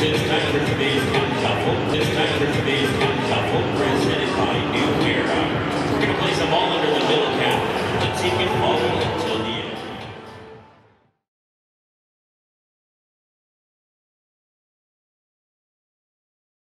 This time for today's top shuffle. This time for today's top shuffle, presented by New